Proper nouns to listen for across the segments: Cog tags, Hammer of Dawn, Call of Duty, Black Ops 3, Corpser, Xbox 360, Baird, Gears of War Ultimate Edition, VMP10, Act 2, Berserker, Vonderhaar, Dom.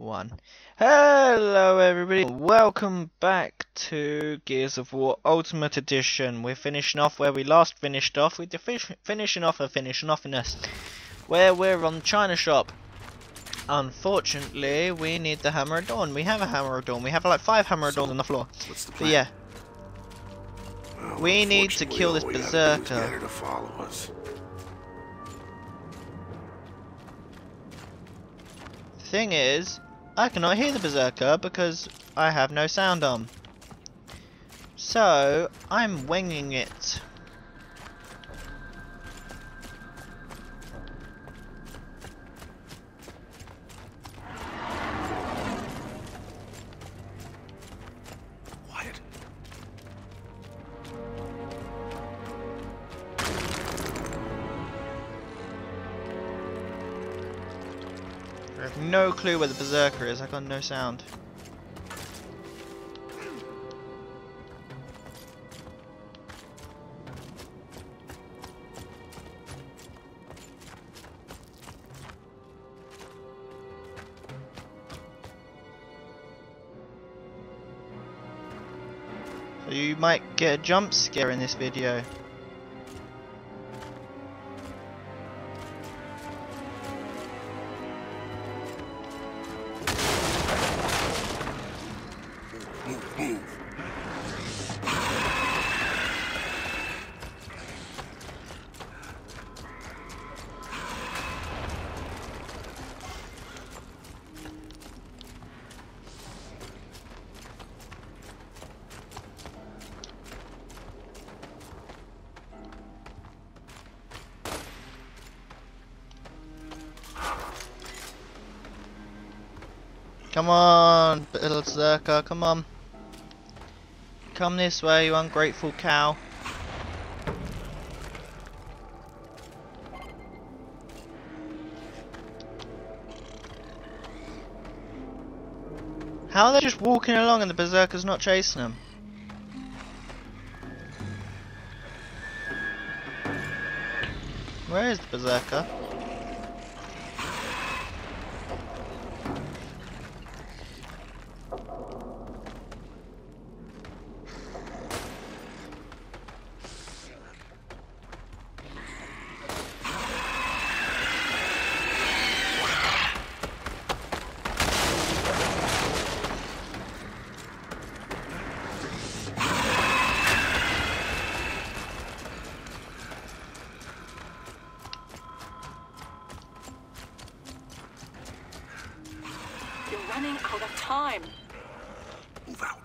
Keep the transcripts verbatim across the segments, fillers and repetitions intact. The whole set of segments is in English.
One. Hello everybody, welcome back to Gears of War Ultimate Edition. We're finishing off where we last finished off. We're finish, finishing off and finishing off in us. Where we're on China Shop. Unfortunately, we need the Hammer of Dawn. We have a Hammer of Dawn. We have like five Hammer of Dawn so, on the floor. What's the plan? But yeah. Well, we need to kill this Berserker. To follow us. Thing is, I cannot hear the Berserker because I have no sound on. So, I'm winging it. Quiet. I have no clue where the Berserker is, I got no sound. So you might get a jump scare in this video. Come on, little Berserker, come on. Come this way, you ungrateful cow. How are they just walking along and the Berserker's not chasing them? Where is the Berserker? Out of time. Move out.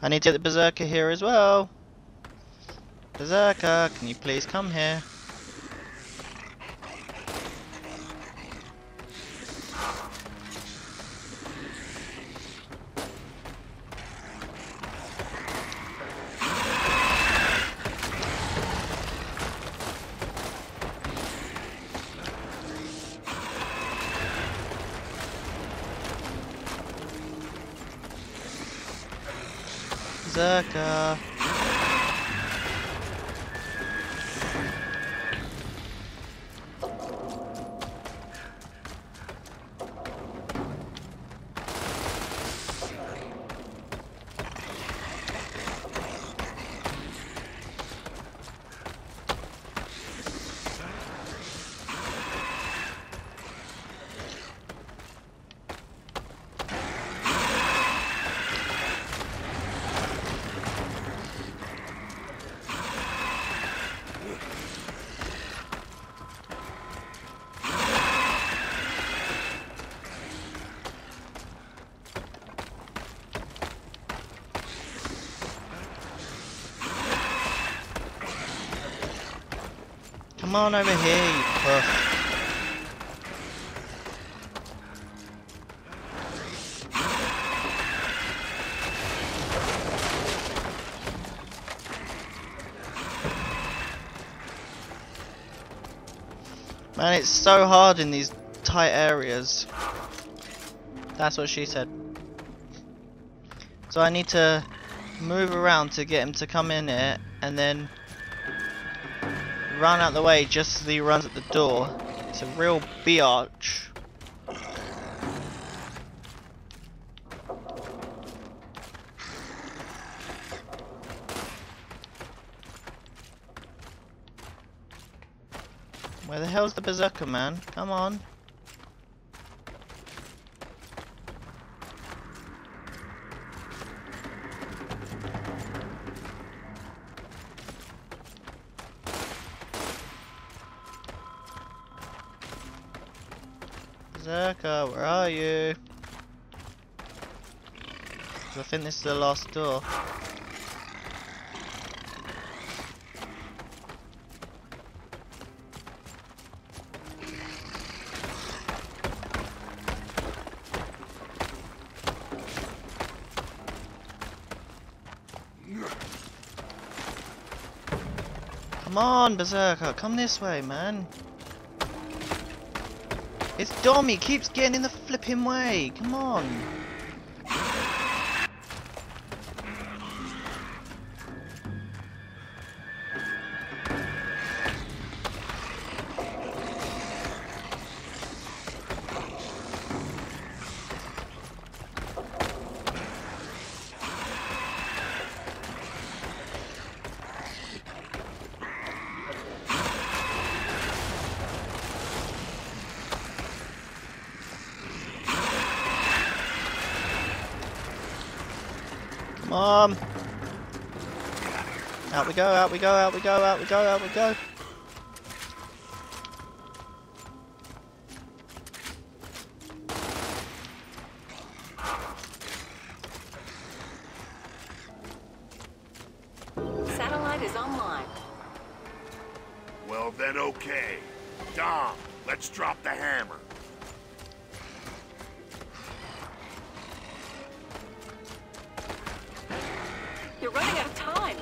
I need to get the Berserker here as well. Berserker, can you please come here? Berserker. Come on over here, you puff. Man, it's so hard in these tight areas. That's what she said. So I need to move around to get him to come in here, and then run out the way just as he runs at the door. It's a real biatch. Where the hell's the Berserker, man? Come on. Berserker, where are you? Cause I think this is the last door. Come on, Berserker, come this way, man. It's Dom, he keeps getting in the flipping way. Come on. Mom! Out we go, out we go, out we go, out we go, out we go! Satellite is online. Well then, okay. Dom, let's drop the hammer. You're running out of time.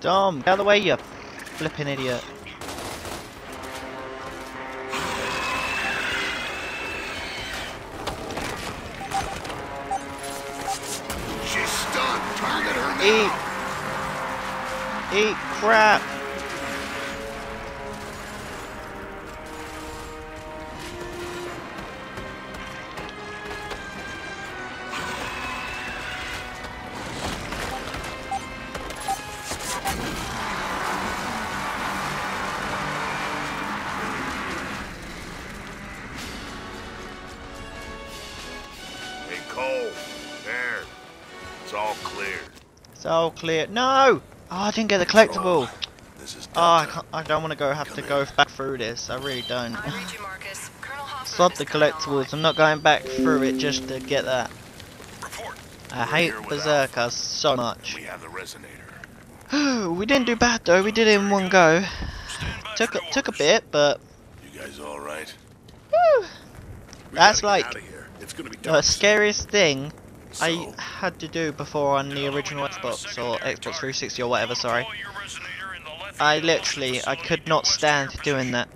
Dom, get out of the way, you flipping idiot. She's stunned. Target her now. Eat. Eat crap. It's all clear. No! Oh, I didn't get the collectible. This is oh, I, can't, I don't want to go. Have Come to go in. back through this. I really don't. I read you, Marcus. Sod the collectibles. I'm not going back through it just to get that. Report. I hate Berserkers so much. We have the resonator. We didn't do bad though. We did it in one go. Took a, took a bit, but. You guys all right? Whew. That's like it's gonna be the scariest thing. So, I had to do before on the original Xbox or Xbox three sixty or whatever, sorry. I literally, I could not stand doing that.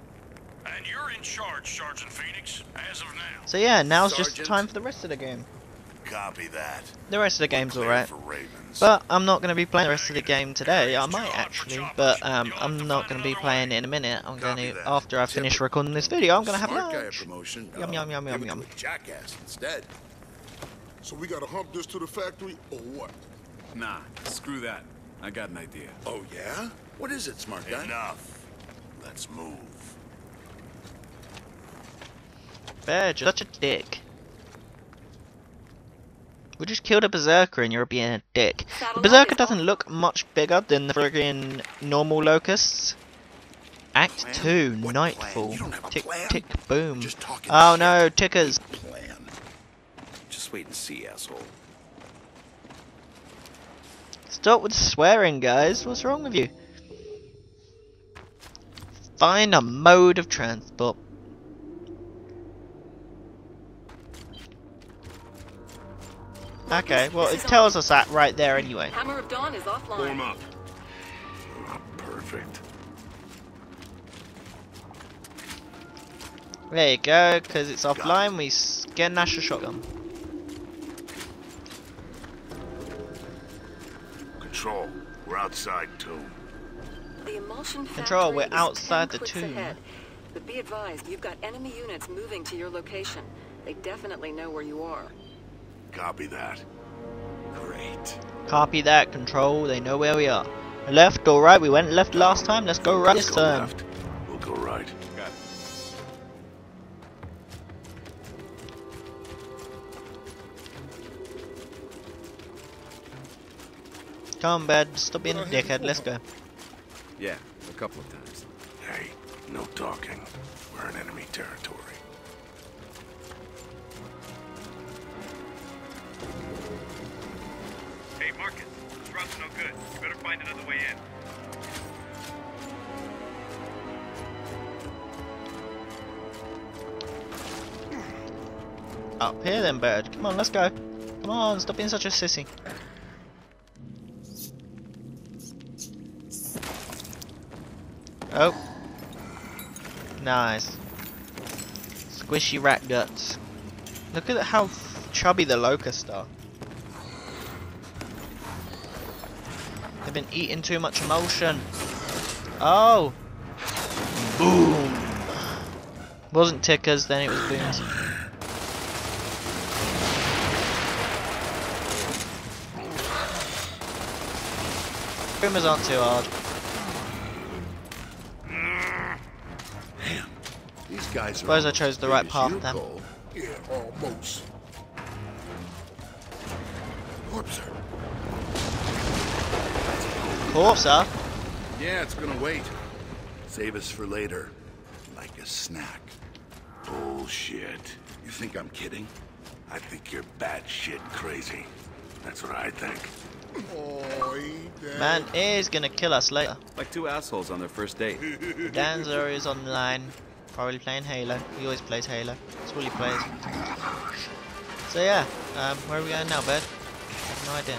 And you're in charge, Sergeant Phoenix, as of now. So yeah, now's Sergeant, just time for the rest of the game. Copy that. The rest of the game's alright. But I'm not going to be playing the rest of the game today. I might actually, but um, I'm not going to be playing it in a minute. I'm going to, after I finish recording this video, I'm going to have lunch. Yum, yum, yum, yum, yum. Jackass instead. So we gotta hump this to the factory, or what? Nah, screw that. I got an idea. Oh yeah? What is it, smart guy? Enough. Let's move. Baird, you're such a dick. We just killed a Berserker and you're being a dick. The Berserker doesn't look much bigger than the friggin' normal locusts. Act two, Nightfall. Tick, tick, boom. Oh no, tickers. Wait and see, asshole. Stop with swearing, guys. What's wrong with you? Find a mode of transport. Okay, well, it tells us that right there anyway. Hammer of Dawn is offline. Warm up. Perfect. There you go, because it's offline, we get a national shotgun. Control, we're outside tomb. Control, we're outside the tomb. Ahead. But be advised, you've got enemy units moving to your location. They definitely know where you are. Copy that. Great. Copy that, Control. They know where we are. Left or right? We went left last time. Let's go right this time. Left. We'll go right. Got it. Come, bud. Stop being a dickhead. Let's go. Yeah, a couple of times. Hey, no talking. We're in enemy territory. Hey, Marcus. The drop's no good. You better find another way in. Up here then, Baird. Come on, let's go. Come on, stop being such a sissy. Oh. Nice. Squishy rat guts. Look at how chubby the locusts are. They've been eating too much emulsion. Oh! Boom! Wasn't tickers, then it was booms. Boomers aren't too hard. I suppose I chose the right path then. Yeah, almost. Corpser. Corpser? Yeah, it's gonna wait. Save us for later. Like a snack. Bullshit. You think I'm kidding? I think you're batshit crazy. That's what I think. Man is gonna kill us later. Like two assholes on their first date. Danzo is online. Probably playing Halo. He always plays Halo. That's all he plays. So yeah, um, where are we going now, bud? I have no idea.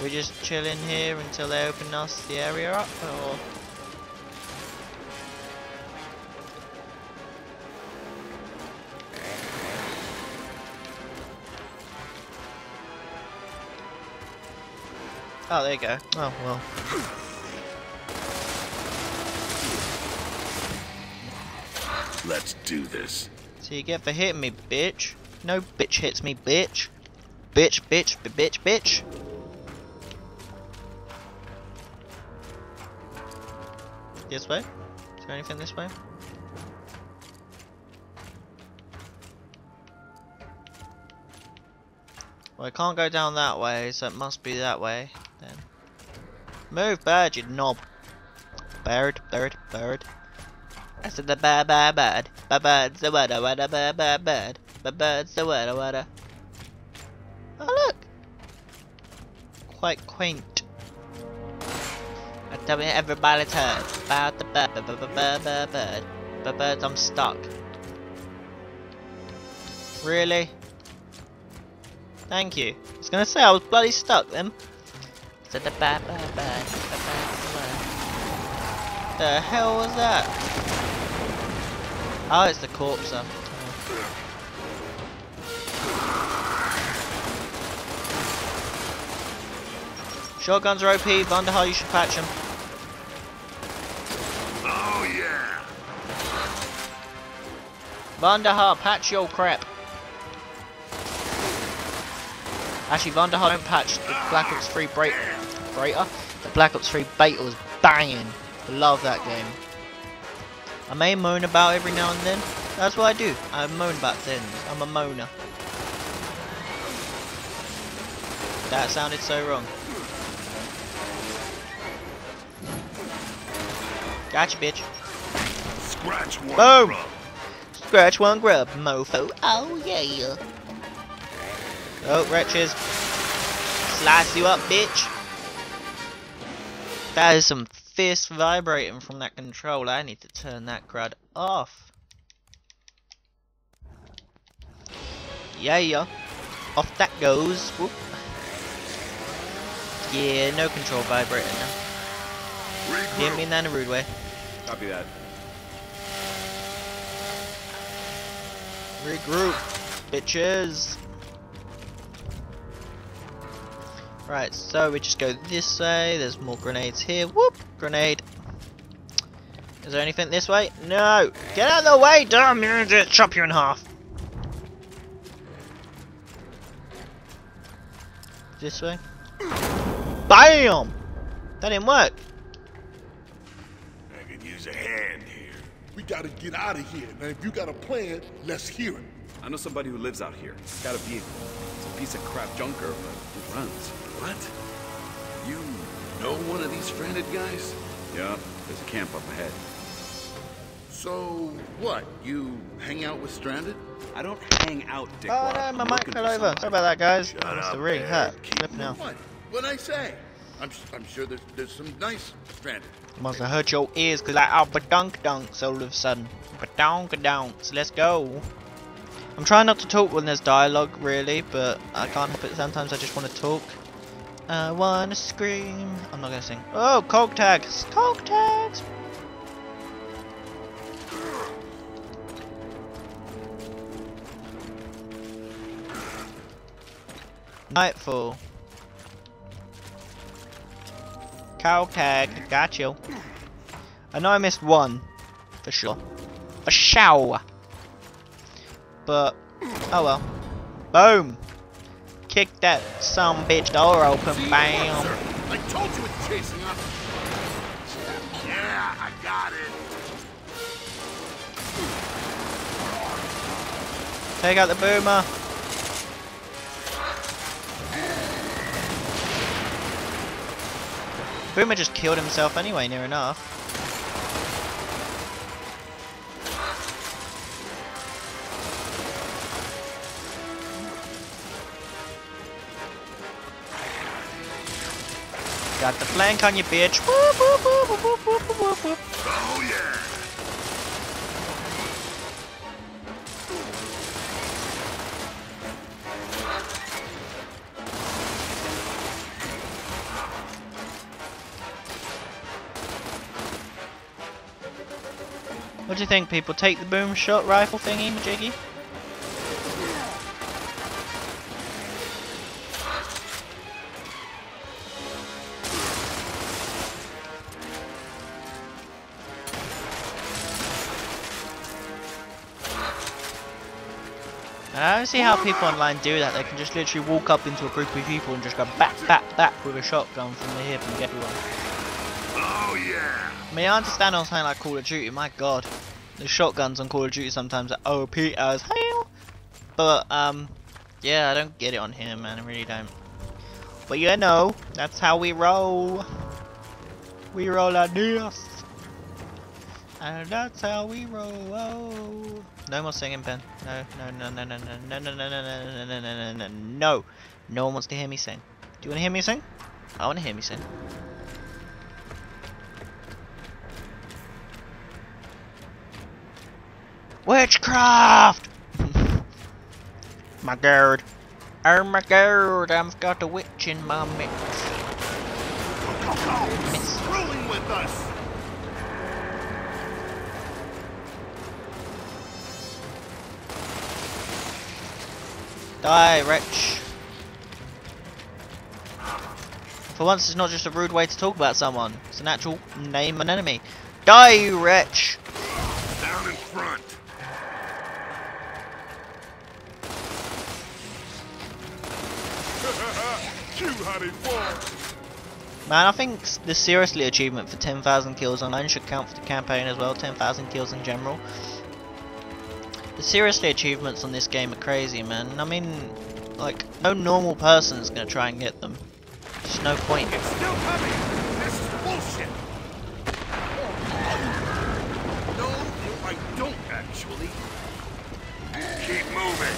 Are we just chilling here until they open us the area up, or? Oh, there you go. Oh well. Let's do this. So you get for hitting me, bitch. No bitch hits me, bitch. Bitch, bitch, bitch, bitch. This way? Is there anything this way? Well, I can't go down that way, so it must be that way then. Move, bird, you knob. Bird, bird, bird. I said the ba ba bad, ba bad's the wada wada ba ba bad, ba bad's the wada wada. Oh look! Quite quaint. I tell everybody's heard about the ba ba ba ba ba bird. Ba birds, I'm stuck. Really? Thank you. I was gonna say I was bloody stuck then. I said the ba ba bad, ba bad's the wada. The hell was that? Oh, it's the corpser. Oh. Shotguns are O P. Vonderhaar, you should patch him. Oh yeah. Vonderhaar, patch your crap. Actually, Vonderhaar don't patch. The Black Ops three break breaker. The Black Ops three beta was banging. Love that game. I may moan about every now and then. That's what I do. I moan about things. I'm a moaner. That sounded so wrong. Gotcha, bitch. Scratch one Boom. grub. Scratch one grub, mofo. Oh, yeah. Oh, wretches. Slice you up, bitch. That is some fierce vibrating from that controller. I need to turn that crud off. Yeah, yeah. Off that goes. Whoop. Yeah, no control vibrating now. Didn't mean that in a rude way. Copy that. Regroup, bitches. Right, so we just go this way. There's more grenades here. Whoop! Grenade. Is there anything this way? No! Get out of the way, Dom! You're gonna chop you in half. This way. BAM! That didn't work. I could use a hand here. We gotta get out of here. Now, if you got a plan, let's hear it. I know somebody who lives out here. It's got a vehicle. It's a piece of crap junker, but it runs. What? You know one of these stranded guys? Yeah, there's a camp up ahead. So what? You hang out with stranded? I don't hang out, Dick. Oh no, my mic fell over. Sorry about that, guys. It's really hurt. Flip now. What? What'd I say? I'm I'm sure there's there's some nice stranded. Must have hurt your ears, cause I out badunk dunks all of a sudden. Badunk dunks. Let's go. I'm trying not to talk when there's dialogue, really, but I can't help it. Sometimes I just want to talk. I wanna scream. I'm not gonna sing. Oh, cog tags. Cog tags. Nightfall. Cow tag, got you. I know I missed one, for sure. For sure. But, oh well. Boom! Kick that some bitch door open, bam! I told you it's chasing us. Yeah, I got it. Take out the boomer. Boomer just killed himself anyway, near enough. Got the flank on you, bitch. Oh yeah. What do you think, people? Take the boom shot rifle thingy, majiggy? And I don't see how people online do that. They can just literally walk up into a group of people and just go back, back, back with a shotgun from the hip and get everyone. Oh yeah. I mean, I understand on something like Call of Duty, my god. The shotguns on Call of Duty sometimes are O P as hell. But, um, yeah, I don't get it on here, man. I really don't. But you know, that's how we roll. We roll our dice. And that's how we roll. Oh. No more singing, Ben. No, no, no, no, no, no, no, no, no, no, no, no, no, no. No one wants to hear me sing. Do you want to hear me sing? I want to hear me sing. Witchcraft! My god. Oh my god, I've got a witch in my mix. It's ruling with us! Die, wretch. For once, it's not just a rude way to talk about someone. It's an actual name an enemy. Die, you wretch! Down in front. Man, I think the seriously achievement for ten thousand kills online should count for the campaign as well, ten thousand kills in general. The seriously achievements on this game are crazy, man. I mean, like, no normal person's gonna try and get them. There's no point. It's still coming! This is bullshit! No, I don't actually. Keep moving!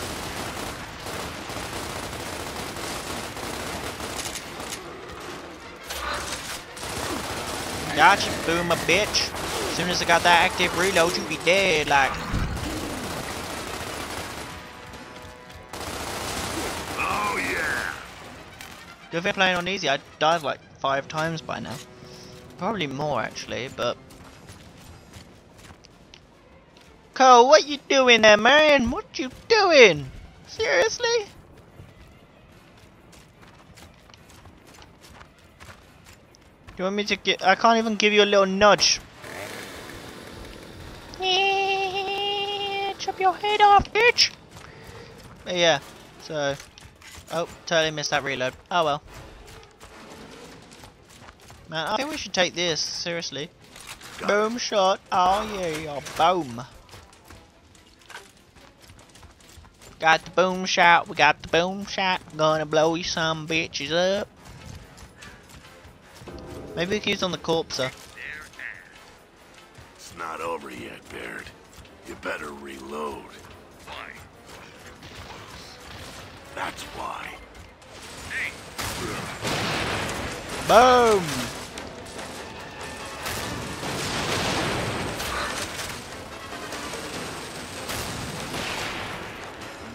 Gotcha, boomer bitch. As soon as I got that active reload, you be dead, like. Oh yeah. Good thing I'm playing on easy. I died like five times by now. Probably more actually, but. Cole, what you doing there, man? What you doing? Seriously? You want me to get? I can't even give you a little nudge. Chop your head off, bitch. But yeah. So Oh, totally missed that reload. Oh well. Man, I think we should take this, seriously. Got boom it. Shot. Oh yeah, boom. Got the boom shot, we got the boom shot. Gonna blow you some bitches up. Maybe we can use on the corpser. It's not over yet, Baird. You better reload. Why? That's why. Hey. Boom!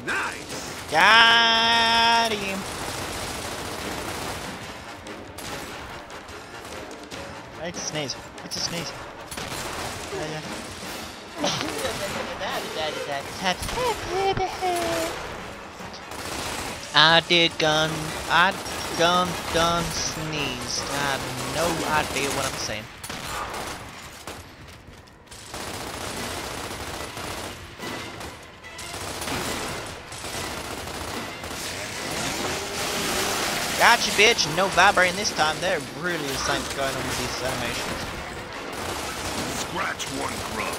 Nice! Got him! It's a sneeze. It's a sneeze. Uh, yeah. I did gun, I gun, gun, sneezed. I have no idea what I'm saying. Gotcha, bitch. No vibrating this time. There really is something going on with these animations. Scratch one grub.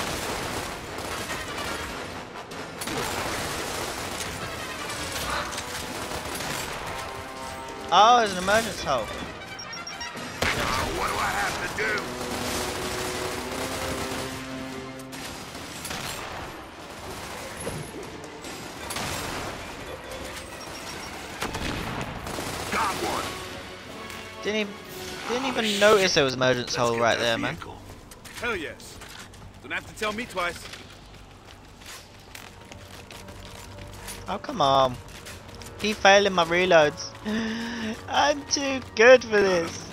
Oh, there's an emergency hole. Now, what do I have to do? Got one. Didn't he, didn't even oh, notice there was an emergency hole right there, vehicle. Man. Hell yes. Don't have to tell me twice. Oh, come on. Keep failing my reloads. I'm too good for this.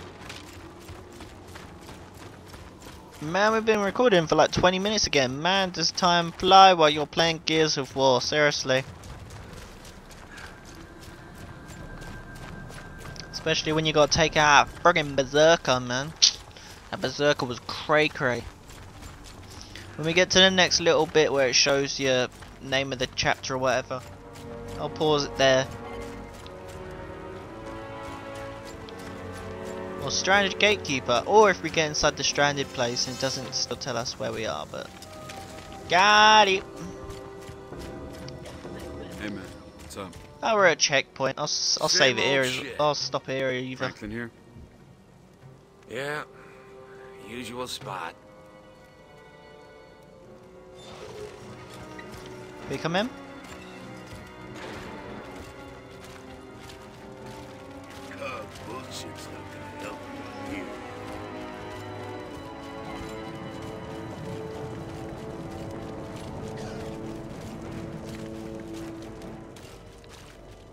Man, we've been recording for like twenty minutes again. Man, does time fly while you're playing Gears of War, seriously. Especially when you gotta take out a friggin' Berserker, man. That Berserker was cray cray. When we get to the next little bit where it shows your name of the chapter or whatever, I'll pause it there. Or Stranded Gatekeeper, or if we get inside the stranded place and it doesn't still tell us where we are, but... Got it! Hey man, what's up? Oh, we're at a checkpoint. I'll, I'll save it here. I'll stop here either. Franklin here? Yeah, usual spot. Can we come in?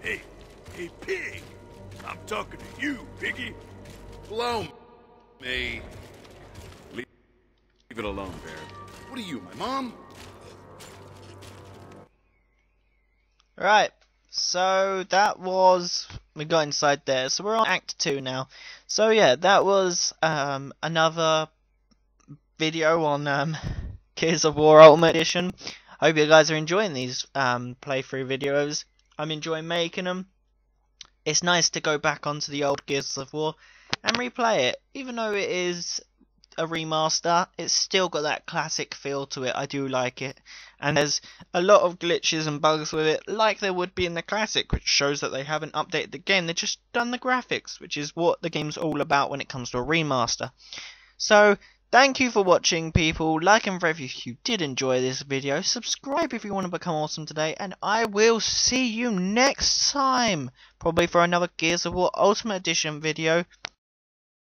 Hey, hey pig! I'm talking to you, piggy! Blow me! Leave it alone, Baird. What are you, my mom? Right, so that was... We got inside there, so we're on Act two now. So yeah, that was um, another video on um, Gears of War Ultimate Edition. I hope you guys are enjoying these um, playthrough videos. I'm enjoying making them. It's nice to go back onto the old Gears of War and replay it. Even though it is a remaster, it's still got that classic feel to it. I do like it. And there's a lot of glitches and bugs with it, like there would be in the classic, which shows that they haven't updated the game. They've just done the graphics, which is what the game's all about when it comes to a remaster. So, thank you for watching, people. Like and review if you did enjoy this video. Subscribe if you want to become awesome today. And I will see you next time, probably for another Gears of War Ultimate Edition video.